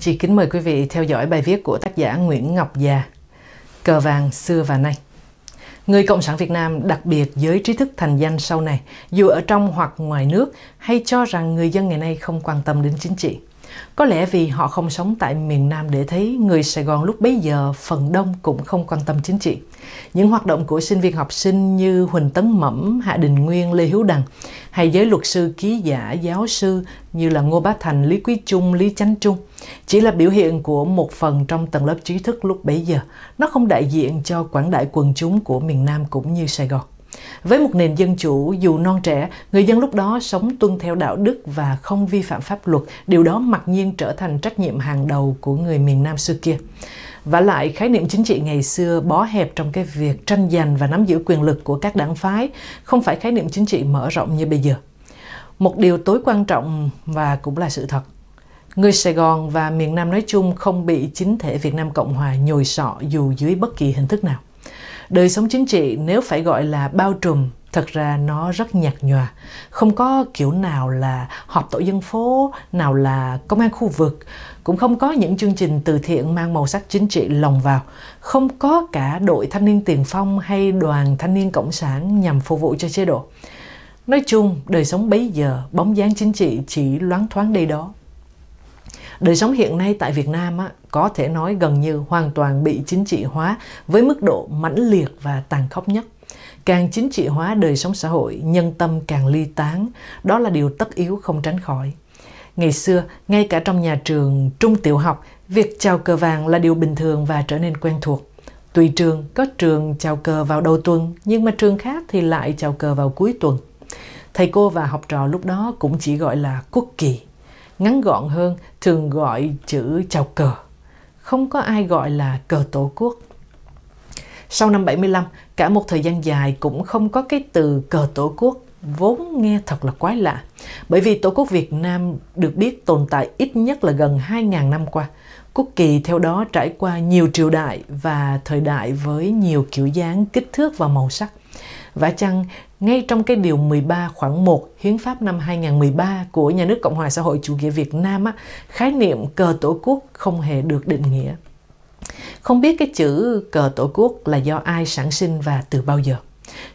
Chi kính mời quý vị theo dõi bài viết của tác giả Nguyễn Ngọc Già, Cờ vàng xưa và nay. Người Cộng sản Việt Nam, đặc biệt giới trí thức thành danh sau này, dù ở trong hoặc ngoài nước, hay cho rằng người dân ngày nay không quan tâm đến chính trị. Có lẽ vì họ không sống tại miền Nam để thấy người Sài Gòn lúc bấy giờ phần đông cũng không quan tâm chính trị. Những hoạt động của sinh viên học sinh như Huỳnh Tấn Mẫm, Hạ Đình Nguyên, Lê Hiếu Đằng, hay giới luật sư, ký giả, giáo sư như là Ngô Bá Thành, Lý Quý Trung, Lý Chánh Trung chỉ là biểu hiện của một phần trong tầng lớp trí thức lúc bấy giờ. Nó không đại diện cho quảng đại quần chúng của miền Nam cũng như Sài Gòn. Với một nền dân chủ dù non trẻ, người dân lúc đó sống tuân theo đạo đức và không vi phạm pháp luật, điều đó mặc nhiên trở thành trách nhiệm hàng đầu của người miền Nam xưa kia. Vả lại, khái niệm chính trị ngày xưa bó hẹp trong cái việc tranh giành và nắm giữ quyền lực của các đảng phái, không phải khái niệm chính trị mở rộng như bây giờ. Một điều tối quan trọng và cũng là sự thật, người Sài Gòn và miền Nam nói chung không bị chính thể Việt Nam Cộng Hòa nhồi sọ dù dưới bất kỳ hình thức nào. Đời sống chính trị nếu phải gọi là bao trùm, thật ra nó rất nhạt nhòa. Không có kiểu nào là họp tổ dân phố, nào là công an khu vực, cũng không có những chương trình từ thiện mang màu sắc chính trị lồng vào, không có cả đội thanh niên tiền phong hay đoàn thanh niên cộng sản nhằm phục vụ cho chế độ. Nói chung, đời sống bấy giờ, bóng dáng chính trị chỉ loáng thoáng đây đó. Đời sống hiện nay tại Việt Nam có thể nói gần như hoàn toàn bị chính trị hóa với mức độ mãnh liệt và tàn khốc nhất. Càng chính trị hóa đời sống xã hội, nhân tâm càng ly tán, đó là điều tất yếu không tránh khỏi. Ngày xưa, ngay cả trong nhà trường trung tiểu học, việc chào cờ vàng là điều bình thường và trở nên quen thuộc. Tùy trường, có trường chào cờ vào đầu tuần, nhưng mà trường khác thì lại chào cờ vào cuối tuần. Thầy cô và học trò lúc đó cũng chỉ gọi là quốc kỳ. Ngắn gọn hơn, thường gọi chữ chào cờ. Không có ai gọi là cờ tổ quốc. Sau năm 75, cả một thời gian dài cũng không có cái từ cờ tổ quốc, vốn nghe thật là quái lạ. Bởi vì Tổ quốc Việt Nam được biết tồn tại ít nhất là gần 2.000 năm qua. Quốc kỳ theo đó trải qua nhiều triều đại và thời đại với nhiều kiểu dáng, kích thước và màu sắc. Vả chăng, ngay trong cái điều 13 khoản 1 Hiến pháp năm 2013 của Nhà nước Cộng hòa xã hội chủ nghĩa Việt Nam, khái niệm cờ tổ quốc không hề được định nghĩa. Không biết cái chữ cờ tổ quốc là do ai sản sinh và từ bao giờ.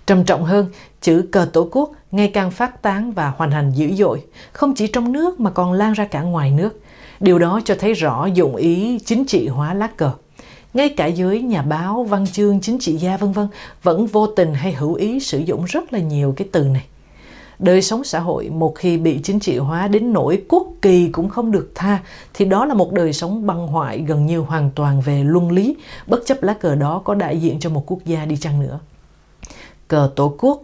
Trầm trọng hơn, chữ cờ tổ quốc ngày càng phát tán và hoành hành dữ dội, không chỉ trong nước mà còn lan ra cả ngoài nước. Điều đó cho thấy rõ dụng ý chính trị hóa lá cờ. Ngay cả giới nhà báo, văn chương, chính trị gia v.v. vẫn vô tình hay hữu ý sử dụng rất là nhiều cái từ này. Đời sống xã hội một khi bị chính trị hóa đến nỗi quốc kỳ cũng không được tha, thì đó là một đời sống băng hoại gần như hoàn toàn về luân lý, bất chấp lá cờ đó có đại diện cho một quốc gia đi chăng nữa. Cờ tổ quốc,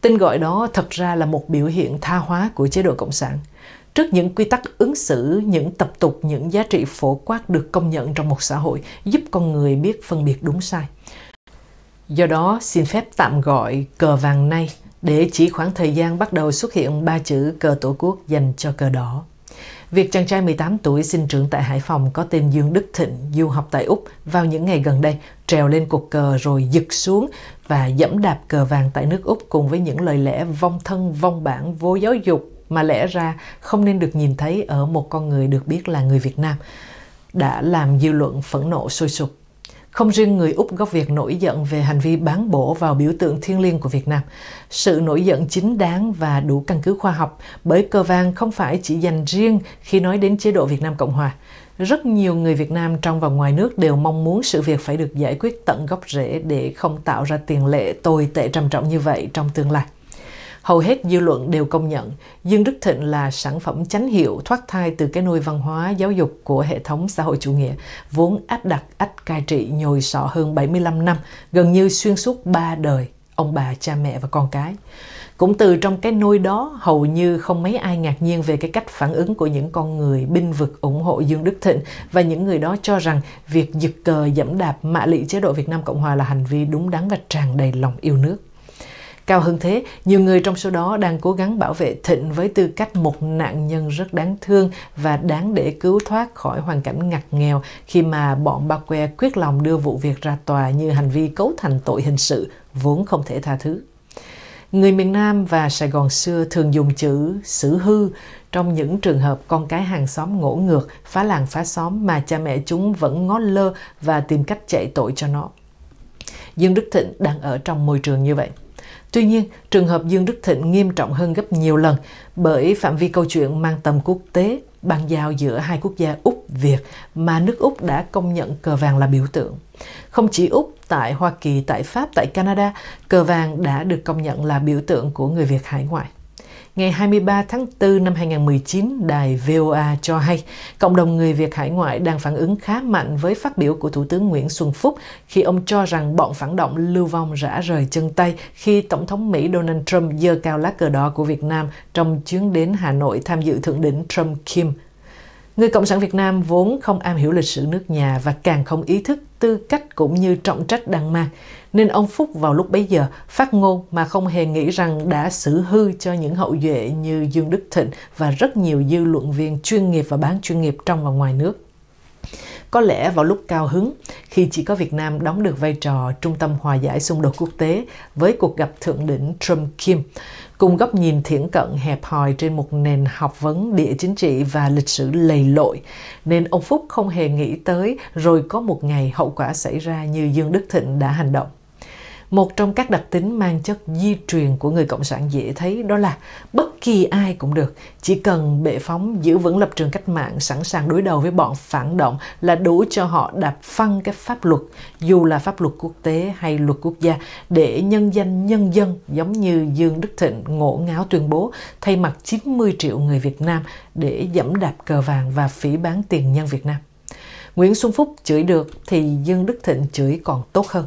tên gọi đó thật ra là một biểu hiện tha hóa của chế độ Cộng sản. Trước những quy tắc ứng xử, những tập tục, những giá trị phổ quát được công nhận trong một xã hội, giúp con người biết phân biệt đúng sai. Do đó, xin phép tạm gọi cờ vàng nay, để chỉ khoảng thời gian bắt đầu xuất hiện ba chữ cờ tổ quốc dành cho cờ đỏ. Việc chàng trai 18 tuổi sinh trưởng tại Hải Phòng có tên Dương Đức Thịnh du học tại Úc vào những ngày gần đây trèo lên cột cờ rồi giật xuống và dẫm đạp cờ vàng tại nước Úc cùng với những lời lẽ vong thân, vong bản, vô giáo dục mà lẽ ra không nên được nhìn thấy ở một con người được biết là người Việt Nam, đã làm dư luận phẫn nộ sôi sục. Không riêng người Úc gốc Việt nổi giận về hành vi bán bổ vào biểu tượng thiêng liêng của Việt Nam. Sự nổi giận chính đáng và đủ căn cứ khoa học, bởi cờ vàng không phải chỉ dành riêng khi nói đến chế độ Việt Nam Cộng Hòa. Rất nhiều người Việt Nam trong và ngoài nước đều mong muốn sự việc phải được giải quyết tận gốc rễ để không tạo ra tiền lệ tồi tệ trầm trọng như vậy trong tương lai. Hầu hết dư luận đều công nhận Dương Đức Thịnh là sản phẩm chánh hiệu thoát thai từ cái nôi văn hóa giáo dục của hệ thống xã hội chủ nghĩa, vốn áp đặt ách cai trị nhồi sọ hơn 75 năm, gần như xuyên suốt 3 đời, ông bà, cha mẹ và con cái. Cũng từ trong cái nôi đó, hầu như không mấy ai ngạc nhiên về cái cách phản ứng của những con người binh vực ủng hộ Dương Đức Thịnh và những người đó cho rằng việc giật cờ dẫm đạp mạ lị chế độ Việt Nam Cộng Hòa là hành vi đúng đắn và tràn đầy lòng yêu nước. Cao hơn thế, nhiều người trong số đó đang cố gắng bảo vệ Thịnh với tư cách một nạn nhân rất đáng thương và đáng để cứu thoát khỏi hoàn cảnh ngặt nghèo khi mà bọn Ba Que quyết lòng đưa vụ việc ra tòa như hành vi cấu thành tội hình sự vốn không thể tha thứ. Người miền Nam và Sài Gòn xưa thường dùng chữ xử hư trong những trường hợp con cái hàng xóm ngỗ ngược, phá làng phá xóm mà cha mẹ chúng vẫn ngó lơ và tìm cách chạy tội cho nó. Dương Đức Thịnh đang ở trong môi trường như vậy. Tuy nhiên, trường hợp Dương Đức Thịnh nghiêm trọng hơn gấp nhiều lần bởi phạm vi câu chuyện mang tầm quốc tế, băng giao giữa hai quốc gia Úc-Việt mà nước Úc đã công nhận cờ vàng là biểu tượng. Không chỉ Úc, tại Hoa Kỳ, tại Pháp, tại Canada, cờ vàng đã được công nhận là biểu tượng của người Việt hải ngoại. Ngày 23 tháng 4 năm 2019, đài VOA cho hay cộng đồng người Việt hải ngoại đang phản ứng khá mạnh với phát biểu của Thủ tướng Nguyễn Xuân Phúc khi ông cho rằng bọn phản động lưu vong rã rời chân tay khi Tổng thống Mỹ Donald Trump giơ cao lá cờ đỏ của Việt Nam trong chuyến đến Hà Nội tham dự thượng đỉnh Trump-Kim. Người Cộng sản Việt Nam vốn không am hiểu lịch sử nước nhà và càng không ý thức tư cách cũng như trọng trách đang mang, nên ông Phúc vào lúc bấy giờ phát ngôn mà không hề nghĩ rằng đã xử hư cho những hậu duệ như Dương Đức Thịnh và rất nhiều dư luận viên chuyên nghiệp và bán chuyên nghiệp trong và ngoài nước. Có lẽ vào lúc cao hứng, khi chỉ có Việt Nam đóng được vai trò trung tâm hòa giải xung đột quốc tế với cuộc gặp thượng đỉnh Trump-Kim, cùng góc nhìn thiển cận hẹp hòi trên một nền học vấn địa chính trị và lịch sử lầy lội, nên ông Phúc không hề nghĩ tới rồi có một ngày hậu quả xảy ra như Dương Đức Thịnh đã hành động. Một trong các đặc tính mang chất di truyền của người Cộng sản dễ thấy đó là bất kỳ ai cũng được, chỉ cần bệ phóng giữ vững lập trường cách mạng, sẵn sàng đối đầu với bọn phản động là đủ cho họ đạp phăng cái pháp luật, dù là pháp luật quốc tế hay luật quốc gia, để nhân danh nhân dân giống như Dương Đức Thịnh ngổ ngáo tuyên bố thay mặt 90 triệu người Việt Nam để dẫm đạp cờ vàng và phỉ báng tiền nhân Việt Nam. Nguyễn Xuân Phúc chửi được thì Dương Đức Thịnh chửi còn tốt hơn.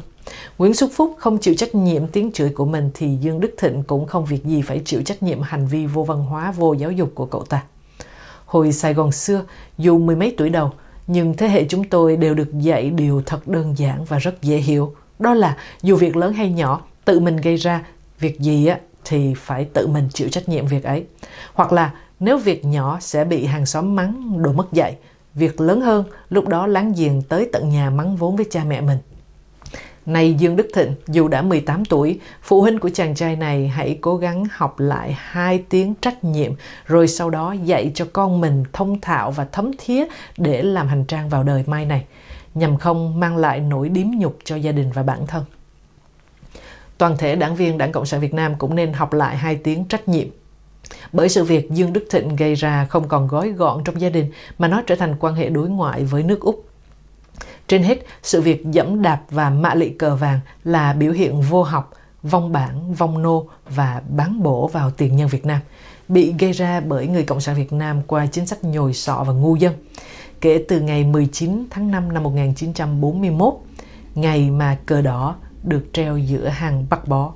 Nguyễn Xuân Phúc không chịu trách nhiệm tiếng chửi của mình thì Dương Đức Thịnh cũng không việc gì phải chịu trách nhiệm hành vi vô văn hóa, vô giáo dục của cậu ta. Hồi Sài Gòn xưa, dù mười mấy tuổi đầu, nhưng thế hệ chúng tôi đều được dạy điều thật đơn giản và rất dễ hiểu. Đó là dù việc lớn hay nhỏ, tự mình gây ra, việc gì thì phải tự mình chịu trách nhiệm việc ấy. Hoặc là nếu việc nhỏ sẽ bị hàng xóm mắng, đồ mất dạy. Việc lớn hơn, lúc đó láng giềng tới tận nhà mắng vốn với cha mẹ mình. Nay Dương Đức Thịnh, dù đã 18 tuổi, phụ huynh của chàng trai này hãy cố gắng học lại 2 tiếng trách nhiệm, rồi sau đó dạy cho con mình thông thạo và thấm thía để làm hành trang vào đời mai này, nhằm không mang lại nỗi điếm nhục cho gia đình và bản thân. Toàn thể đảng viên Đảng Cộng sản Việt Nam cũng nên học lại 2 tiếng trách nhiệm. Bởi sự việc Dương Đức Thịnh gây ra không còn gói gọn trong gia đình, mà nó trở thành quan hệ đối ngoại với nước Úc. Trên hết, sự việc dẫm đạp và mạ lị cờ vàng là biểu hiện vô học, vong bản, vong nô và bán bổ vào tiền nhân Việt Nam, bị gây ra bởi người Cộng sản Việt Nam qua chính sách nhồi sọ và ngu dân. Kể từ ngày 19 tháng 5 năm 1941, ngày mà cờ đỏ được treo giữa hàng bắc bó.